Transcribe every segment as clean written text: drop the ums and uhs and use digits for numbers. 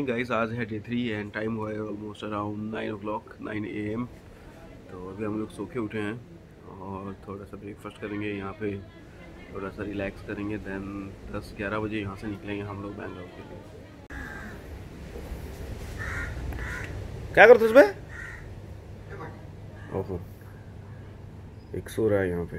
Morning guys, आज है day 3 and time हुआ है ऑलमोस्ट अराउंड 9 AM। तो अभी हम लोग सो के उठे हैं और थोड़ा सा ब्रेकफास्ट करेंगे यहाँ पे, थोड़ा सा रिलैक्स करेंगे, देन 10-11 बजे यहाँ से निकलेंगे हम लोग बैंगलोर के लिए। क्या करते उसमें? ओहो, एक सो रहा है यहाँ पे।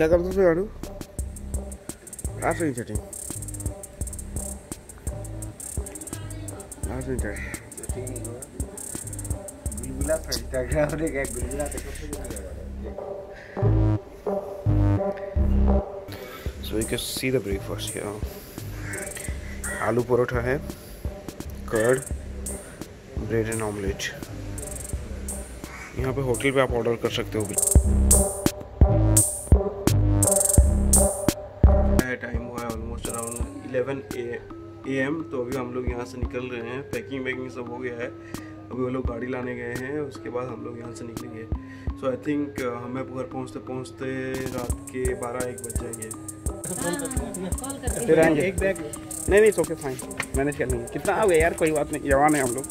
क्या करते हो यारू? So you can see the breakfast here. आलू परोठा है, कर्ड, ब्रेड एंड ऑमलेट। यहाँ पे होटल पे आप ऑर्डर कर सकते हो। टाइम हुआ है ऑलमोस्ट अराउंड 11 AM। तो अभी हम लोग यहाँ से निकल रहे हैं, पैकिंग वैकिंग सब हो गया है, अभी वो लोग गाड़ी लाने गए हैं, उसके बाद हम लोग यहाँ से निकलेंगे। सो आई थिंक हमें घर पहुँचते पहुँचते रात के 12-1 बज जाएंगे। फिर आएंगे एक बैग। नहीं नहीं, ओके फाइन, मैनेज कर लेंगे। कितना आ गया यार, कोई बात नहीं, जवान है हम लोग।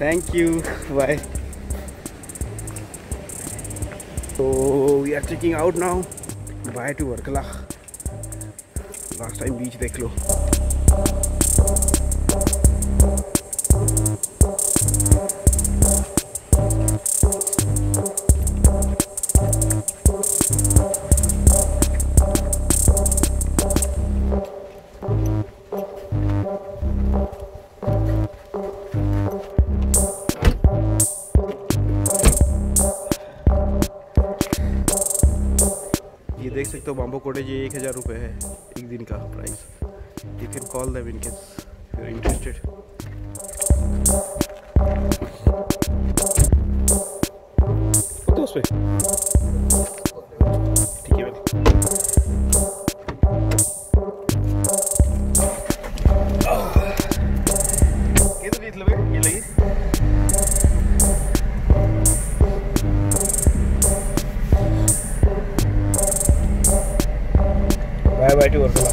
Thank you, bye. तो we are checking out now. Bye to Varkala. Last time beach देख लो। देख सकते हो बाम्बो कॉटेज, ये 1000 रुपये है एक दिन का price. You can call them in case you are interested. दोस्त ठीक है भाई, ये तो ये लगी। Bye bye to Varkala.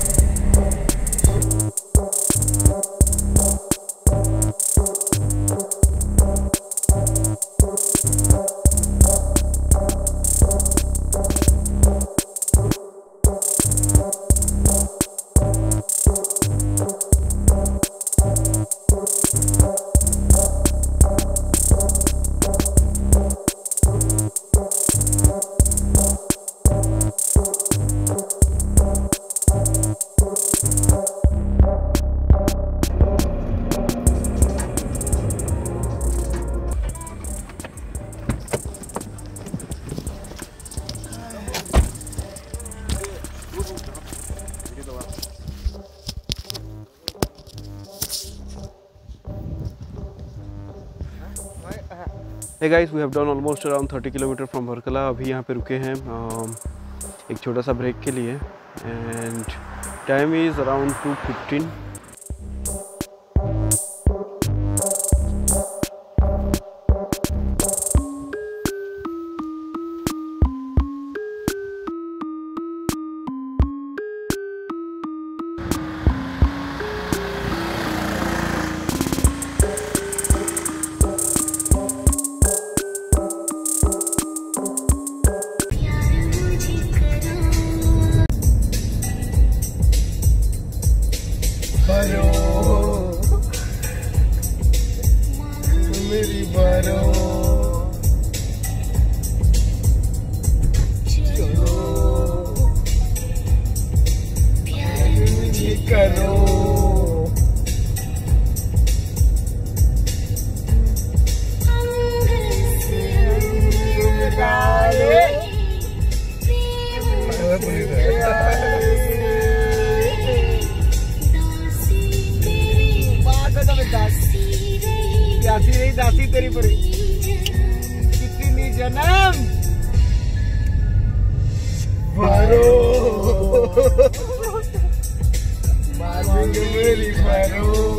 Hey guys, we have done almost around 30 km from Varkala। अभी यहाँ पे रुके हैं एक छोटा सा ब्रेक के लिए एंड टाइम इज़ अराउंड 2:15। दासी तेरी परी कितनी जन्म भरो मेरी भरो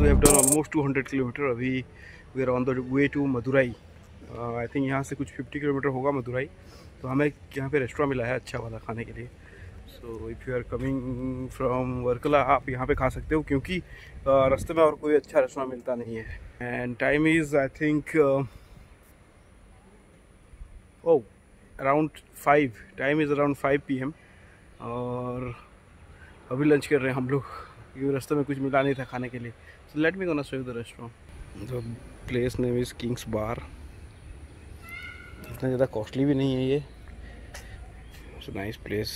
we have done almost 200 kilometre. अभी we are on the way to Madurai. I think यहाँ से कुछ 50 किलोमीटर होगा मदुराई. तो हमें यहाँ पे रेस्टोरेंट मिला है अच्छा वाला खाने के लिए. So if you are coming from Varkala आप यहाँ पे खा सकते हो क्योंकि रास्ते में और कोई अच्छा रेस्टोरेंट मिलता नहीं है. And time is I think around 5. Time is around 5 PM. और अभी लंच कर रहे हैं हम लोग क्योंकि रास्ते में कुछ मिला नहीं था खाने के लिए. So let me gonna show you the restaurant. The place name is King's Bar. इतना ज़्यादा कॉस्टली भी नहीं है ये. It's a nice place.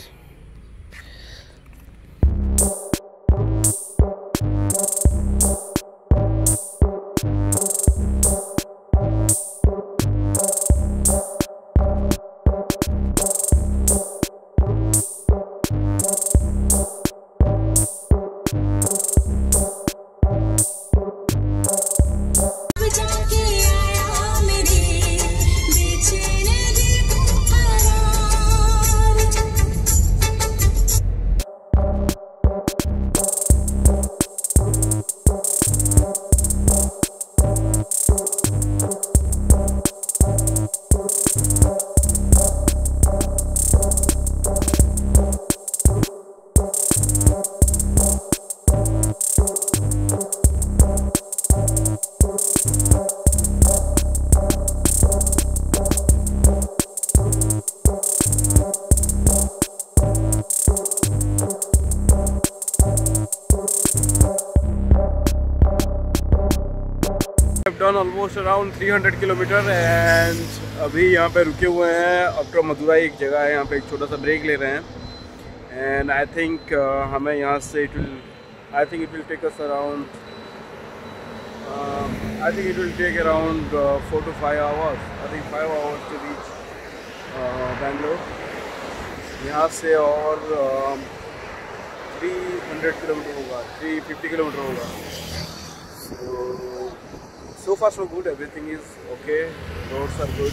Done almost around 300 kilometre and अभी यहाँ पे रुके हुए हैं. आफ्टर मदुराई एक जगह है यहाँ पे एक छोटा सा ब्रेक ले रहे हैं and I think हमें यहाँ से I think it will take us around I think it will take around 4 to 5 hours. I think 5 hours to reach Bangalore. यहाँ से और 300 किलोमीटर होगा 350 किलोमीटर होगा. So far so good, everything is okay, roads are good.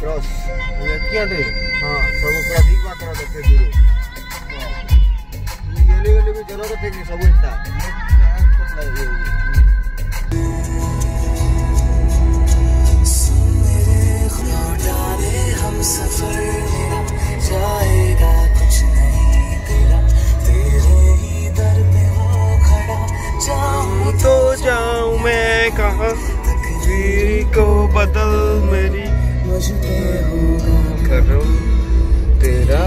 Cross. जाएगा कुछ नहीं तेरा तेरे ही दर पे हो खड़ा. जाऊं तो जाऊं मैं कहाँ तकदीर को बदल मेरी मुझ पे होगा करम तेरा.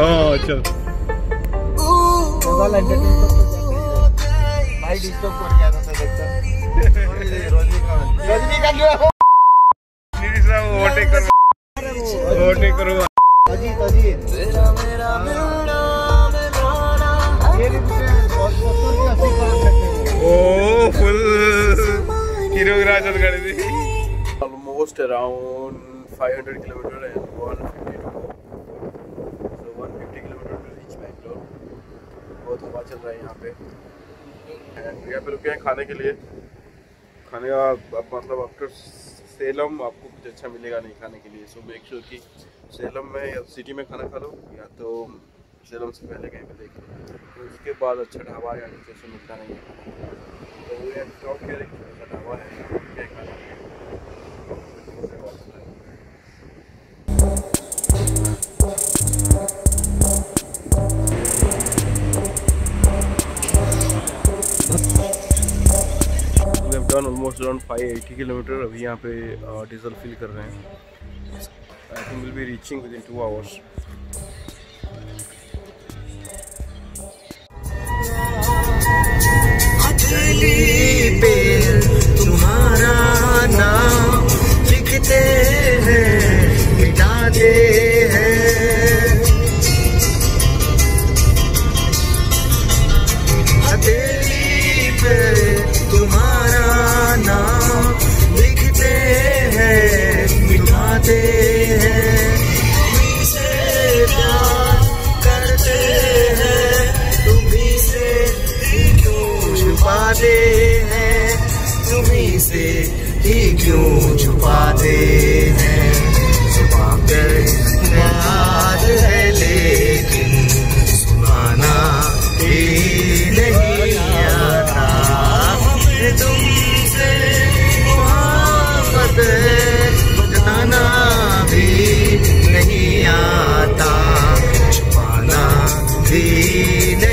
हाँ चल वाला भाई डिस्टर्ब कर गया था देखता रजनीकांत क्यों ओवरटेक करूँगा. ओ Almost around 500 km and 150 to go. So 150 km to reach Bangalore. बहुत हवा चल रहा है यहाँ पे. And यहाँ पे रुके हैं खाने के लिए. खाने का मतलब आफ्टर सेलम आपको कुछ अच्छा मिलेगा नहीं खाने के लिए. So make sure कि सेलम में या सिटी में खाना खा लो या तो सेलम से पहले कहीं पे देखो. तो उसके बाद अच्छा ढाबा या नीचे से मिलता नहीं है. तो वो एक टॉप के एक ढाबा है क्या खाना है. We have done almost around 580 km. अभी यहाँ पे डीजल फिल कर रहे हैं. I think we'll be reaching within 2 hours. तुम्हारा नाम लिखते हैं मिटाते हैं हथेली पे तुम्हारा नाम लिखते हैं मिटाते हैं तुमसे प्यार करते हैं तुम्हीं से ही क्यों छुपाते हैं तुम्हीं से ही क्यों छुपाते हैं छुपाकर याद है लेकिन सुनाना ही नहीं आता हमें तुमसे मोहब्बत बताना भी नहीं आता छुपाना भी